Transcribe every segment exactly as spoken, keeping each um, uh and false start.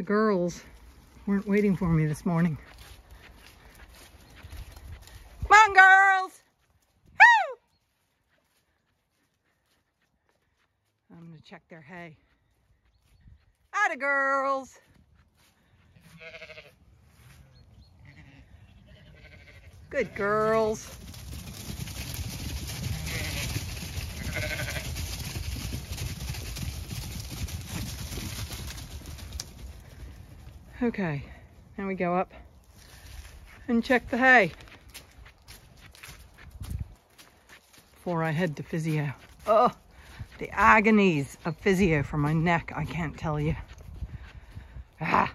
the girls weren't waiting for me this morning. Come on, girls! Woo! I'm gonna check their hay. Atta girls! Good girls. Okay, now we go up and check the hay before I head to physio. Oh, the agonies of physio for my neck, I can't tell you. Ah.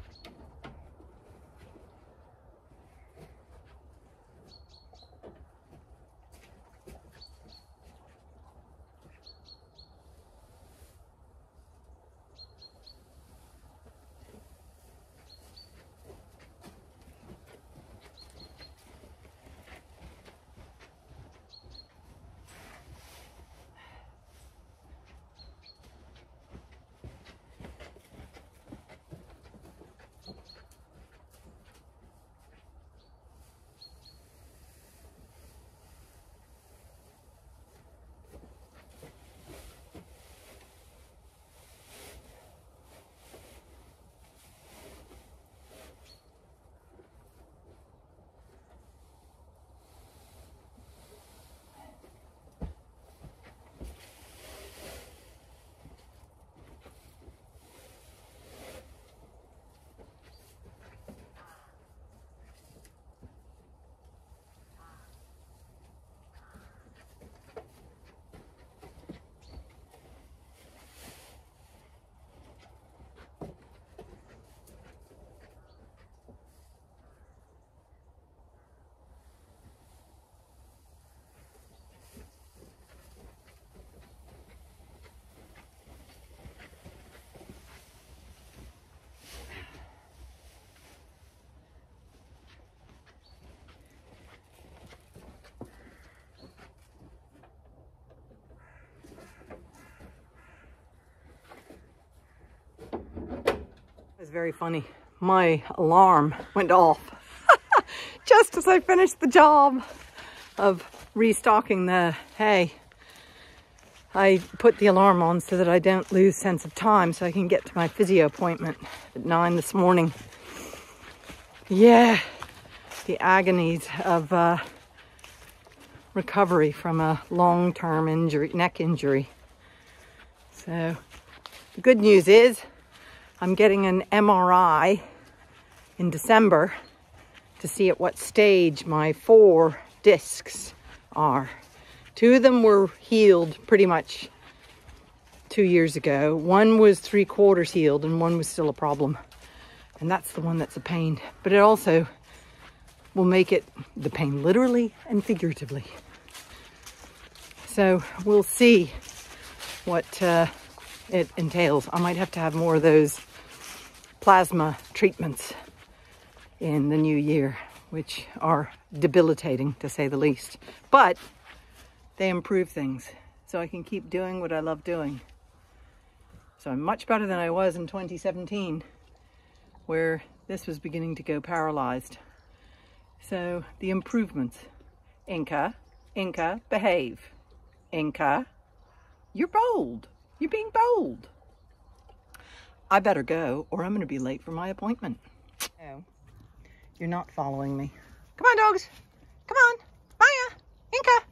It's very funny. My alarm went off just as I finished the job of restocking the hay. I put the alarm on so that I don't lose sense of time, so I can get to my physio appointment at nine this morning. Yeah, the agonies of uh, recovery from a long-term injury, neck injury. So the good news is I'm getting an M R I in December to see at what stage my four discs are. Two of them were healed pretty much two years ago. One was three quarters healed and one was still a problem. And that's the one that's a pain. But it also will make it the pain literally and figuratively. So we'll see what uh, it entails. I might have to have more of those plasma treatments in the new year, which are debilitating to say the least, but they improve things, so I can keep doing what I love doing. So I'm much better than I was in twenty seventeen, where this was beginning to go paralyzed. So the improvements. Inca, Inca, behave. Inca, you're bold. You're being bold. I better go or I'm going to be late for my appointment. No, you're not following me. Come on, dogs. Come on. Maya. Inca.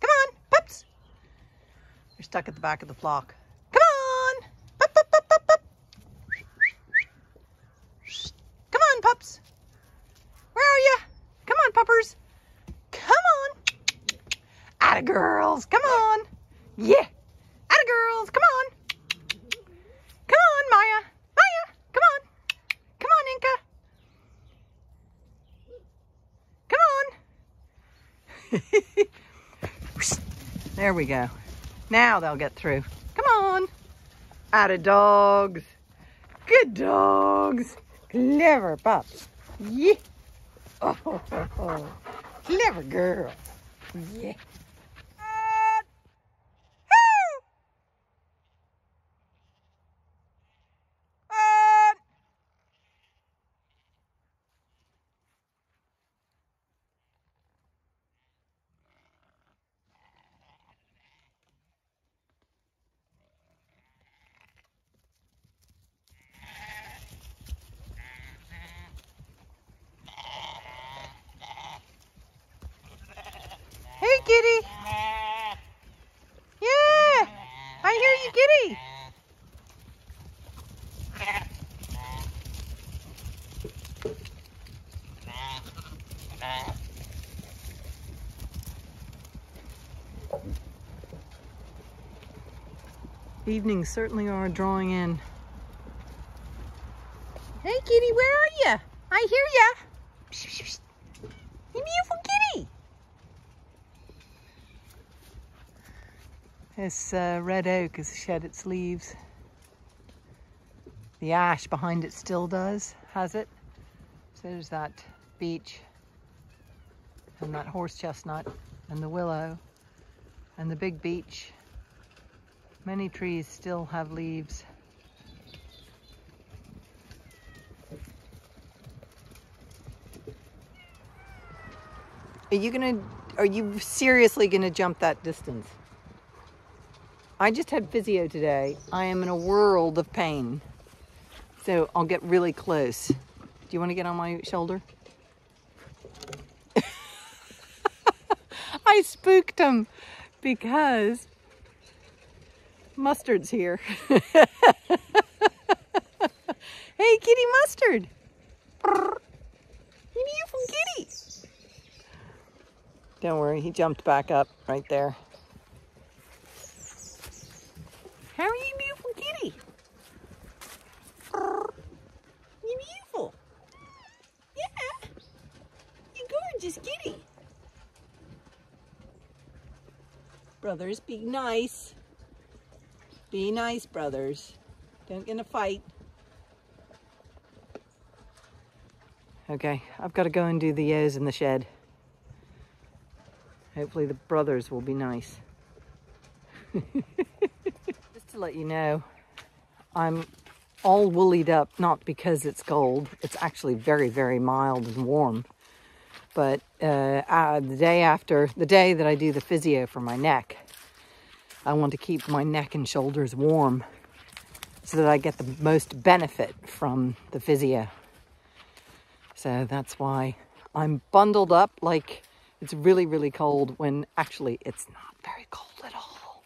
Come on. Pups. You're stuck at the back of the flock. Come on. Pup, pup, pup, pup, pup. Come on, pups. Where are you? Come on, puppers. Come on. Atta girls. Come on. Yeah. Girls, come on. Come on, Maya. Maya, come on. Come on, Inca. Come on. There we go. Now they'll get through. Come on. Atta dogs. Good dogs. Clever pups. Yeah. Oh, oh, oh. Clever girls. Yeah. right, Giddy. Yeah, I hear you, Giddy. Evenings certainly are drawing in. Hey, Giddy, where are you? I hear ya. You beautiful Giddy. This uh, red oak has shed its leaves. The ash behind it still does, has it? So there's that beech and that horse chestnut and the willow and the big beech. Many trees still have leaves. Are you gonna, are you seriously gonna jump that distance? I just had physio today. I am in a world of pain. So I'll get really close. Do you wanna get on my shoulder? I spooked him because Mustard's here. Hey, Giddy Mustard. Brr. You beautiful Giddy. Don't worry, he jumped back up right there. How are you, beautiful Giddy? Brr. You beautiful. Yeah. You gorgeous Giddy. Brothers, be nice. Be nice, brothers. Don't get in a fight. Okay, I've got to go and do the ewes in the shed. Hopefully the brothers will be nice. Just to let you know, I'm all woollied up, not because it's cold. It's actually very, very mild and warm. But uh, uh, the day after, the day that I do the physio for my neck, I want to keep my neck and shoulders warm so that I get the most benefit from the physio. So that's why I'm bundled up like it's really, really cold when actually it's not very cold at all.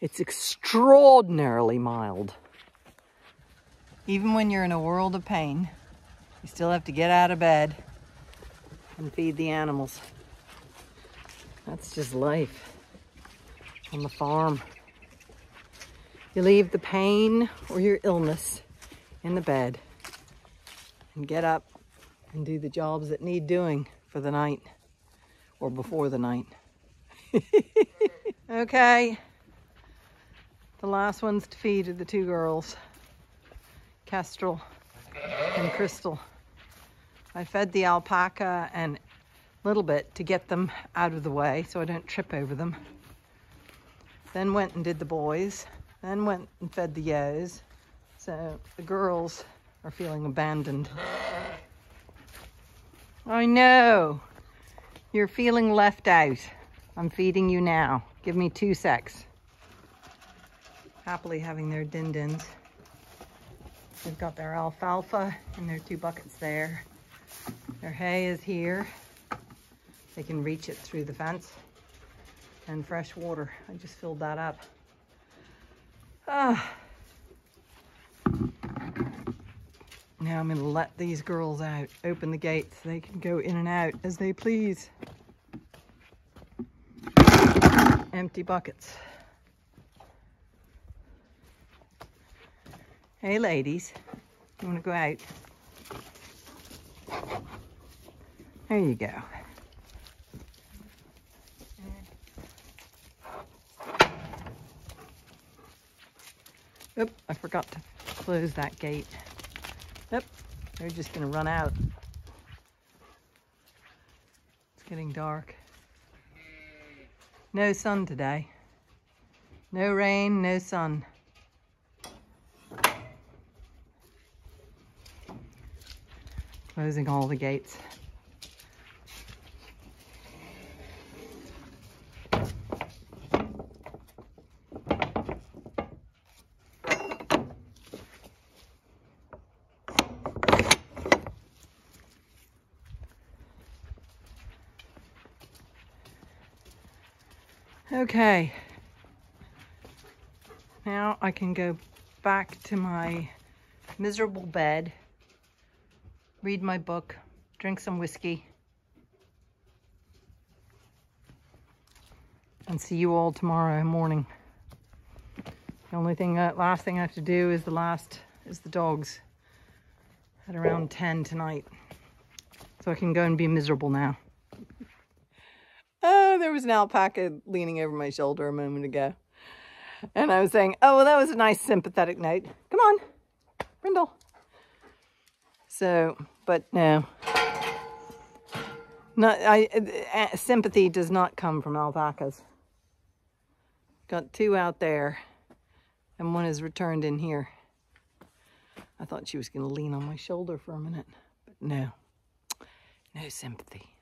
It's extraordinarily mild. Even when you're in a world of pain, you still have to get out of bed and feed the animals. That's just life. On the farm, you leave the pain or your illness in the bed and get up and do the jobs that need doing for the night or before the night. Okay, the last ones to feed are the two girls, Kestrel and Crystal. I fed the alpaca and a little bit to get them out of the way so I don't trip over them. Then went and did the boys, then went and fed the ewes. So the girls are feeling abandoned. I know, you're feeling left out. I'm feeding you now. Give me two secs. Happily having their din-dins. They've got their alfalfa and their two buckets there. Their hay is here. They can reach it through the fence. And fresh water. I just filled that up. Ah. Now I'm going to let these girls out, open the gate so they can go in and out as they please. Empty buckets. Hey ladies, you want to go out? There you go. Oop, I forgot to close that gate. Oop, they're just gonna run out. It's getting dark. No sun today. No rain, no sun. Closing all the gates. Okay, now I can go back to my miserable bed, read my book, drink some whiskey, and see you all tomorrow morning. The only thing, uh, last thing I have to do is the last is the dogs at around ten tonight, so I can go and be miserable now. Oh, there was an alpaca leaning over my shoulder a moment ago, and I was saying, "Oh, well, that was a nice sympathetic note. Come on, Brindle." So, but no, not I. Uh, sympathy does not come from alpacas. Got two out there. And one has returned in here. I thought she was going to lean on my shoulder for a minute, but no, no sympathy.